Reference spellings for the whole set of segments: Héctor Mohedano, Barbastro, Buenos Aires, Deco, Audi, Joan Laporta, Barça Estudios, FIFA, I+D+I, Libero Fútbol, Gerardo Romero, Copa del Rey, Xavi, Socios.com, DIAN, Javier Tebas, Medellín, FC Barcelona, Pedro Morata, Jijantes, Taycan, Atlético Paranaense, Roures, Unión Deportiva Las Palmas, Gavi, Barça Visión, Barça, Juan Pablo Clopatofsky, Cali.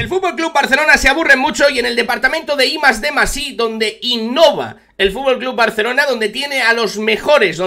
El Fútbol Club Barcelona se aburre mucho y en el departamento de I+D+I, donde innova el Fútbol Club Barcelona, donde tiene a los mejores,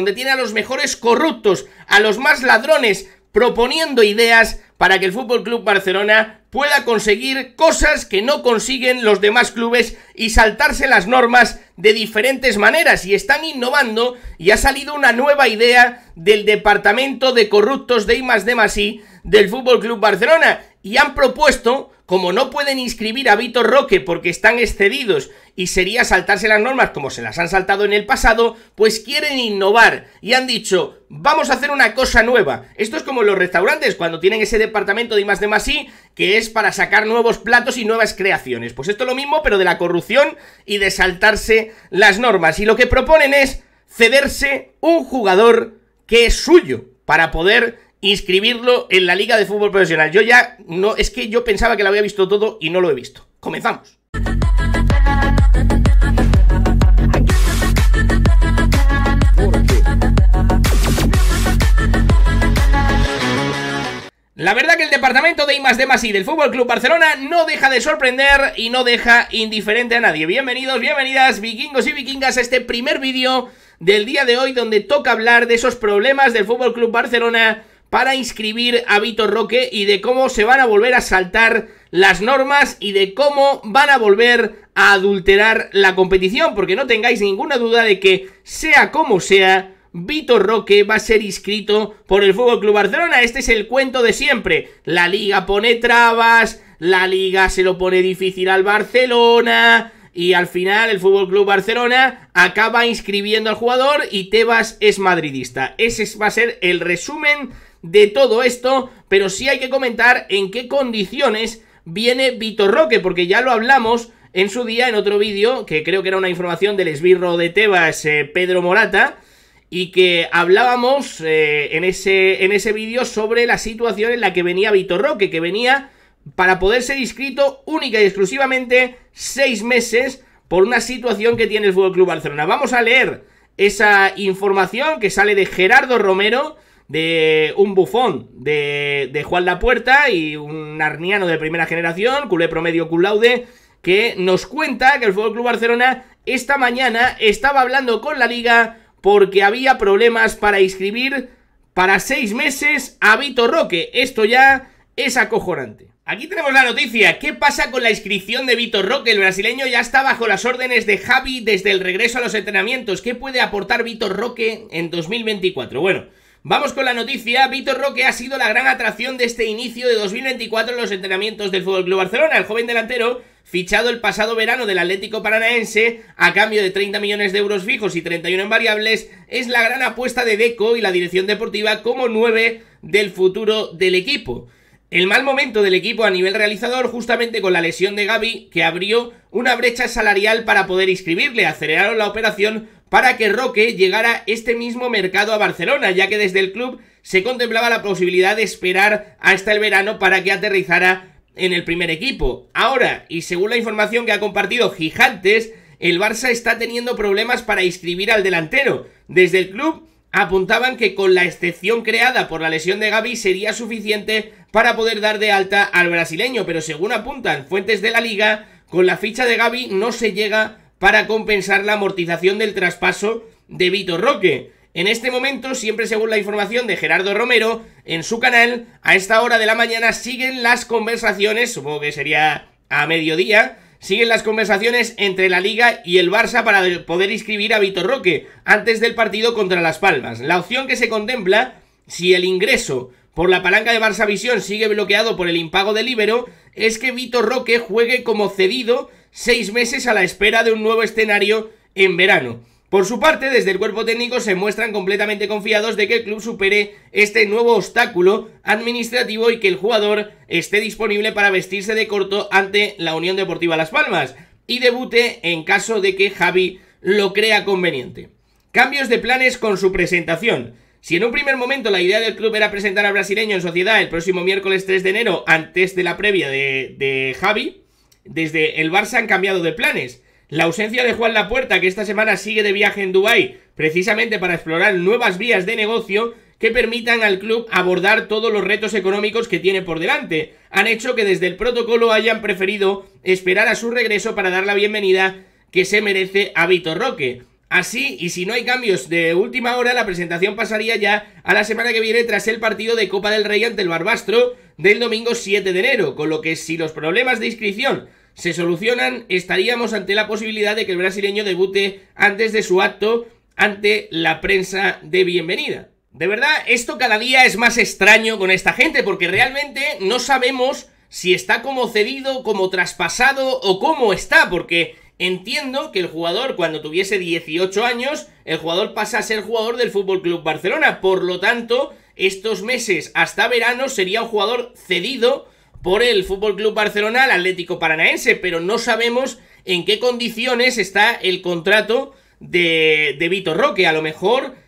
corruptos, a los más ladrones, proponiendo ideas para que el Fútbol Club Barcelona pueda conseguir cosas que no consiguen los demás clubes y saltarse las normas de diferentes maneras, y están innovando, y ha salido una nueva idea del departamento de corruptos de I+D+I del Fútbol Club Barcelona, y han propuesto, como no pueden inscribir a Vitor Roque porque están excedidos y sería saltarse las normas como se las han saltado en el pasado, pues quieren innovar y han dicho: vamos a hacer una cosa nueva. Esto es como los restaurantes cuando tienen ese departamento de I+D+I que es para sacar nuevos platos y nuevas creaciones. Pues esto es lo mismo, pero de la corrupción y de saltarse las normas, y lo que proponen es cederse un jugador que es suyo para poder inscribirlo en la Liga de Fútbol Profesional. Yo ya no, es que yo pensaba que lo había visto todo y no lo he visto. Comenzamos. La verdad que el departamento de I+D+I del Fútbol Club Barcelona no deja de sorprender y no deja indiferente a nadie. Bienvenidos, bienvenidas, vikingos y vikingas, a este primer vídeo del día de hoy, donde toca hablar de esos problemas del Fútbol Club Barcelona para inscribir a Vitor Roque y de cómo se van a volver a saltar las normas y de cómo van a volver a adulterar la competición, porque no tengáis ninguna duda de que, sea como sea, Vitor Roque va a ser inscrito por el FC Barcelona. Este es el cuento de siempre: la Liga pone trabas, la Liga se lo pone difícil al Barcelona, y al final el FC Barcelona acaba inscribiendo al jugador y Tebas es madridista. Ese va a ser el resumen de todo esto, pero sí hay que comentar en qué condiciones viene Vitor Roque, porque ya lo hablamos en su día en otro vídeo, que creo que era una información del esbirro de Tebas, Pedro Morata, y que hablábamos en ese vídeo sobre la situación en la que venía Vitor Roque, que venía para poder ser inscrito única y exclusivamente 6 meses por una situación que tiene el FC Barcelona. Vamos a leer esa información que sale de Gerardo Romero, de un bufón de Joan Laporta y un arniano de primera generación, culé promedio cum laude, que nos cuenta que el FC Barcelona esta mañana estaba hablando con la Liga porque había problemas para inscribir para 6 meses a Vitor Roque. Esto ya es acojonante. Aquí tenemos la noticia. ¿Qué pasa con la inscripción de Vitor Roque? El brasileño ya está bajo las órdenes de Xavi desde el regreso a los entrenamientos. ¿Qué puede aportar Vitor Roque en 2024? Bueno, vamos con la noticia. Vitor Roque ha sido la gran atracción de este inicio de 2024 en los entrenamientos del FC Barcelona. El joven delantero, fichado el pasado verano del Atlético Paranaense a cambio de 30 millones de euros fijos y 31 en variables, es la gran apuesta de Deco y la dirección deportiva como 9 del futuro del equipo. El mal momento del equipo a nivel realizador, justamente con la lesión de Gavi, que abrió una brecha salarial para poder inscribirle, aceleraron la operación para que Roque llegara este mismo mercado a Barcelona, ya que desde el club se contemplaba la posibilidad de esperar hasta el verano para que aterrizara en el primer equipo. Ahora, y según la información que ha compartido Jijantes, el Barça está teniendo problemas para inscribir al delantero. Desde el club apuntaban que con la excepción creada por la lesión de Gavi sería suficiente para poder dar de alta al brasileño, pero según apuntan fuentes de la Liga, con la ficha de Gavi no se llega para compensar la amortización del traspaso de Vitor Roque. En este momento, siempre según la información de Gerardo Romero, en su canal, a esta hora de la mañana siguen las conversaciones, supongo que sería a mediodía, siguen las conversaciones entre la Liga y el Barça para poder inscribir a Vitor Roque antes del partido contra Las Palmas. La opción que se contempla, si el ingreso por la palanca de Barça Visión sigue bloqueado por el impago de Libero, es que Vitor Roque juegue como cedido 6 meses a la espera de un nuevo escenario en verano. Por su parte, desde el cuerpo técnico se muestran completamente confiados de que el club supere este nuevo obstáculo administrativo y que el jugador esté disponible para vestirse de corto ante la Unión Deportiva Las Palmas y debute en caso de que Xavi lo crea conveniente. Cambios de planes con su presentación. Si en un primer momento la idea del club era presentar al brasileño en sociedad el próximo miércoles 3 de enero antes de la previa de Xavi, desde el Barça han cambiado de planes. La ausencia de Joan Laporta, que esta semana sigue de viaje en Dubái, precisamente para explorar nuevas vías de negocio, que permitan al club abordar todos los retos económicos que tiene por delante, han hecho que desde el protocolo hayan preferido esperar a su regreso para dar la bienvenida que se merece a Vitor Roque. Así, y si no hay cambios de última hora, la presentación pasaría ya a la semana que viene tras el partido de Copa del Rey ante el Barbastro del domingo 7 de enero, con lo que si los problemas de inscripción se solucionan, estaríamos ante la posibilidad de que el brasileño debute antes de su acto ante la prensa de bienvenida. De verdad, esto cada día es más extraño con esta gente, porque realmente no sabemos si está como cedido, como traspasado o cómo está, porque entiendo que el jugador, cuando tuviese 18 años, el jugador pasa a ser jugador del FC Barcelona. Por lo tanto, estos meses hasta verano sería un jugador cedido por el FC Barcelona al Atlético Paranaense, pero no sabemos en qué condiciones está el contrato de Vitor Roque. A lo mejor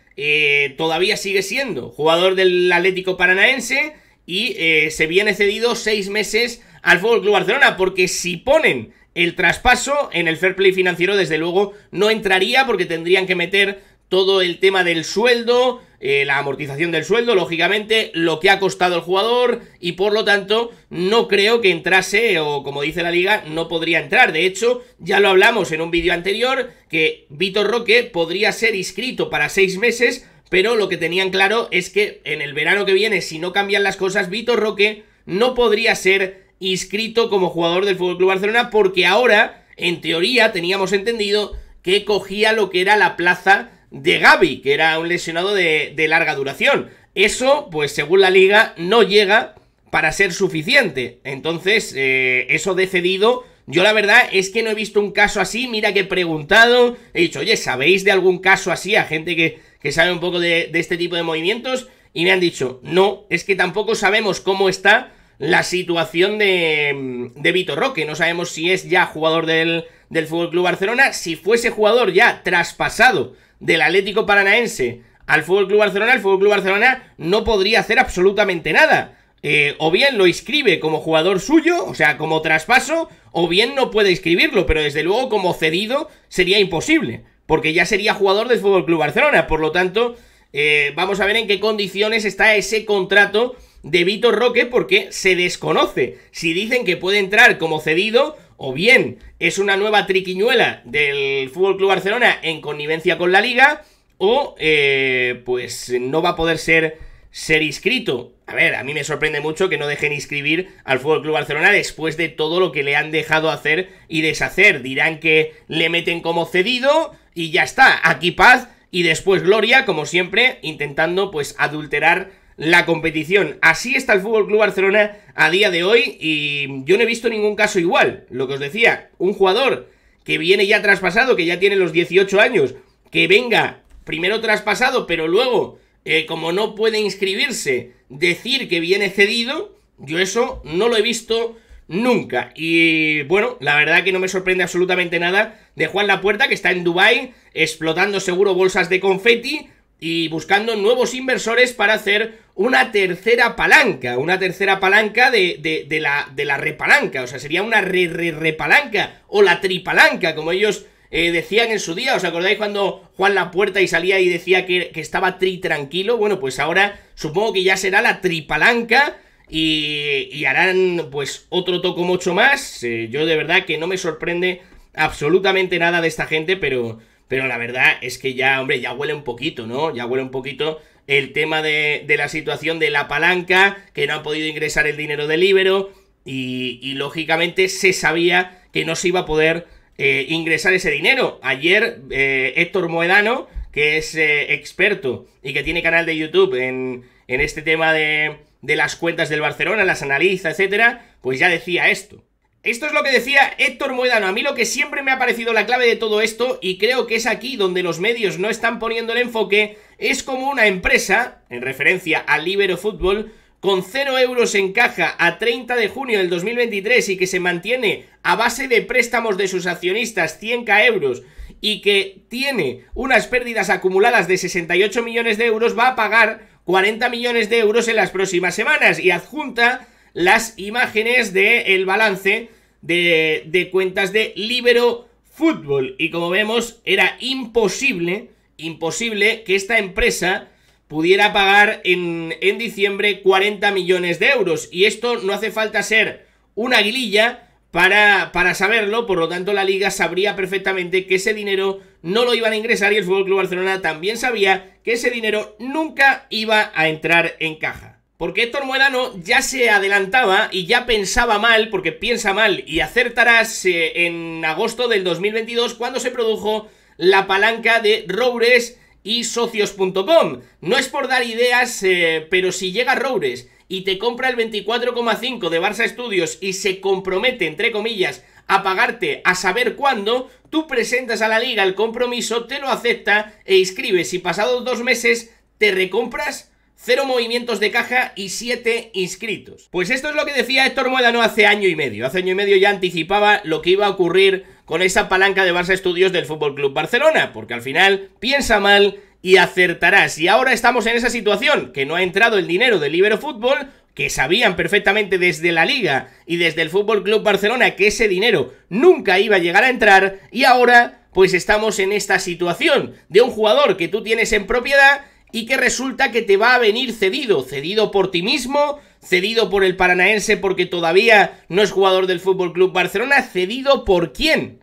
todavía sigue siendo jugador del Atlético Paranaense y se viene cedido 6 meses al FC Barcelona, porque si ponen el traspaso en el fair play financiero, desde luego, no entraría, porque tendrían que meter todo el tema del sueldo, la amortización del sueldo, lógicamente, lo que ha costado el jugador, y por lo tanto no creo que entrase, o como dice la liga, no podría entrar. De hecho, ya lo hablamos en un vídeo anterior, que Vitor Roque podría ser inscrito para 6 meses, pero lo que tenían claro es que en el verano que viene, si no cambian las cosas, Vitor Roque no podría ser inscrito como jugador del FC Barcelona, porque ahora, en teoría, teníamos entendido que cogía lo que era la plaza de Gavi, que era un lesionado de larga duración. Eso, pues según la liga, no llega para ser suficiente. Entonces, eso de cedido, yo la verdad es que no he visto un caso así. Mira que he preguntado, he dicho, oye, ¿sabéis de algún caso así? A gente que sabe un poco de este tipo de movimientos, y me han dicho, no, es que tampoco sabemos cómo está la situación de Vitor Roque. No sabemos si es ya jugador del FC Barcelona. Si fuese jugador ya traspasado del Atlético Paranaense al FC Barcelona, el FC Barcelona no podría hacer absolutamente nada. O bien lo inscribe como jugador suyo, o sea, como traspaso, o bien no puede inscribirlo, pero desde luego como cedido sería imposible, porque ya sería jugador del FC Barcelona. Por lo tanto, vamos a ver en qué condiciones está ese contrato de Vitor Roque, porque se desconoce. Si dicen que puede entrar como cedido, o bien es una nueva triquiñuela del FC Barcelona en connivencia con la liga, o pues no va a poder ser inscrito. A ver, a mí me sorprende mucho que no dejen inscribir al FC Barcelona después de todo lo que le han dejado hacer y deshacer. Dirán que le meten como cedido y ya está, aquí paz y después gloria, como siempre, intentando pues adulterar la competición. Así está el FC Barcelona a día de hoy, y yo no he visto ningún caso igual. Lo que os decía, un jugador que viene ya traspasado, que ya tiene los 18 años, que venga primero traspasado, pero luego, como no puede inscribirse, decir que viene cedido, yo eso no lo he visto nunca. Y bueno, la verdad que no me sorprende absolutamente nada de Joan Laporta, que está en Dubái explotando seguro bolsas de confeti y buscando nuevos inversores para hacer una tercera palanca de la repalanca. O sea, sería una repalanca o la tripalanca, como ellos decían en su día. ¿Os acordáis cuando Joan Laporta y salía y decía que estaba tranquilo? Bueno, pues ahora supongo que ya será la tripalanca y harán pues otro toco mucho más. Yo de verdad que no me sorprende absolutamente nada de esta gente, pero la verdad es que ya, hombre, ya huele un poquito, ¿no? Ya huele un poquito el tema de la situación de la palanca, que no han podido ingresar el dinero del Libero, y lógicamente se sabía que no se iba a poder ingresar ese dinero. Ayer Héctor Mohedano, que es experto y que tiene canal de YouTube en este tema de las cuentas del Barcelona, las analiza, etcétera, pues ya decía esto. Esto es lo que decía Héctor Mohedano. A mí lo que siempre me ha parecido la clave de todo esto, y creo que es aquí donde los medios no están poniendo el enfoque, es como una empresa, en referencia al Libero Fútbol, con 0 euros en caja a 30 de junio del 2023 y que se mantiene a base de préstamos de sus accionistas, 100.000 euros, y que tiene unas pérdidas acumuladas de 68 millones de euros, va a pagar 40 millones de euros en las próximas semanas, y adjunta las imágenes del balance de cuentas de Libero Fútbol. Y como vemos, era imposible que esta empresa pudiera pagar en diciembre 40 millones de euros. Y esto no hace falta ser una aguililla para saberlo, por lo tanto la Liga sabría perfectamente que ese dinero no lo iban a ingresar y el FC Barcelona también sabía que ese dinero nunca iba a entrar en caja. Porque Héctor Mohedano ya se adelantaba y ya pensaba mal, porque piensa mal y acertarás en agosto del 2022 cuando se produjo la palanca de Roures y Socios.com. No es por dar ideas, pero si llega Roures y te compra el 24,5 de Barça Estudios y se compromete, entre comillas, a pagarte a saber cuándo, tú presentas a la Liga el compromiso, te lo acepta e inscribes y pasados 2 meses te recompras 0 movimientos de caja y 7 inscritos. Pues esto es lo que decía Héctor Mohedano hace año y medio. Hace año y medio ya anticipaba lo que iba a ocurrir con esa palanca de Barça Estudios del FC Barcelona, porque al final piensa mal y acertarás. Y ahora estamos en esa situación, que no ha entrado el dinero del Libero Fútbol, que sabían perfectamente desde la Liga y desde el FC Barcelona que ese dinero nunca iba a llegar a entrar, y ahora pues estamos en esta situación de un jugador que tú tienes en propiedad y que resulta que te va a venir cedido, cedido por ti mismo, cedido por el Paranaense porque todavía no es jugador del FC Barcelona, cedido por quién,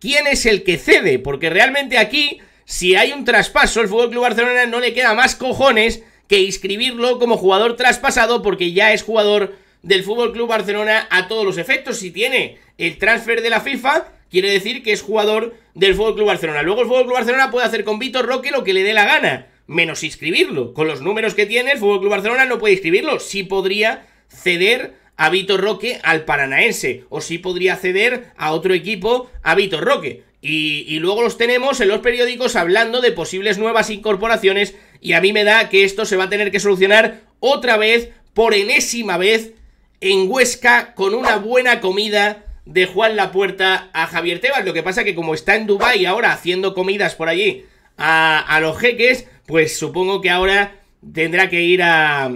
quién es el que cede, porque realmente aquí, si hay un traspaso, el FC Barcelona no le queda más cojones que inscribirlo como jugador traspasado, porque ya es jugador del FC Barcelona a todos los efectos. Si tiene el transfer de la FIFA, quiere decir que es jugador del FC Barcelona. Luego el FC Barcelona puede hacer con Vitor Roque lo que le dé la gana, menos inscribirlo. Con los números que tiene, el FC Barcelona no puede inscribirlo. Sí podría ceder a Vitor Roque al Paranaense, o sí podría ceder a otro equipo a Vitor Roque. Y luego los tenemos en los periódicos hablando de posibles nuevas incorporaciones, y a mí me da que esto se va a tener que solucionar otra vez, por enésima vez, en Huesca, con una buena comida de Joan Laporta a Javier Tebas. Lo que pasa que como está en Dubái ahora haciendo comidas por allí a los jeques, pues supongo que ahora tendrá que ir a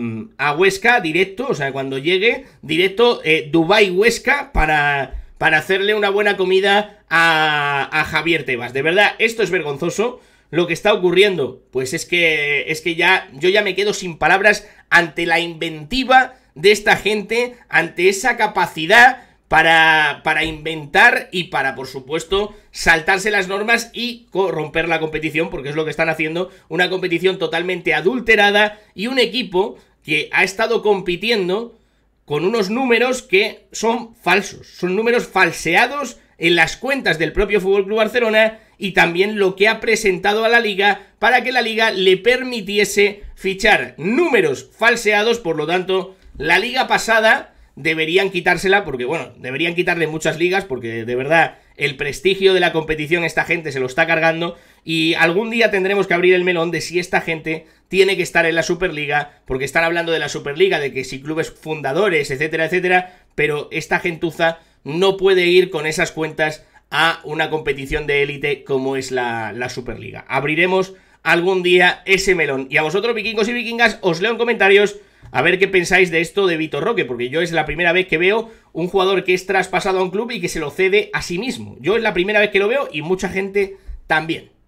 Huesca directo, o sea, cuando llegue, directo Dubái-Huesca para hacerle una buena comida a Javier Tebas. De verdad, esto es vergonzoso lo que está ocurriendo. Pues es que ya yo ya me quedo sin palabras ante la inventiva de esta gente, ante esa capacidad para inventar y para, por supuesto, saltarse las normas y corromper la competición, porque es lo que están haciendo, una competición totalmente adulterada y un equipo que ha estado compitiendo con unos números que son falsos, son números falseados en las cuentas del propio FC Barcelona y también lo que ha presentado a la Liga para que la Liga le permitiese fichar. Números falseados, por lo tanto, la Liga pasada deberían quitársela, porque bueno, deberían quitarle muchas ligas, porque de verdad el prestigio de la competición esta gente se lo está cargando, y algún día tendremos que abrir el melón de si esta gente tiene que estar en la Superliga, porque están hablando de la Superliga, de que si clubes fundadores, etcétera, etcétera, pero esta gentuza no puede ir con esas cuentas a una competición de élite como es la Superliga. Abriremos algún día ese melón. Y a vosotros, vikingos y vikingas, os leo en comentarios a ver qué pensáis de esto de Vitor Roque, porque yo es la primera vez que veo un jugador que es traspasado a un club y que se lo cede a sí mismo. Yo es la primera vez que lo veo, y mucha gente también.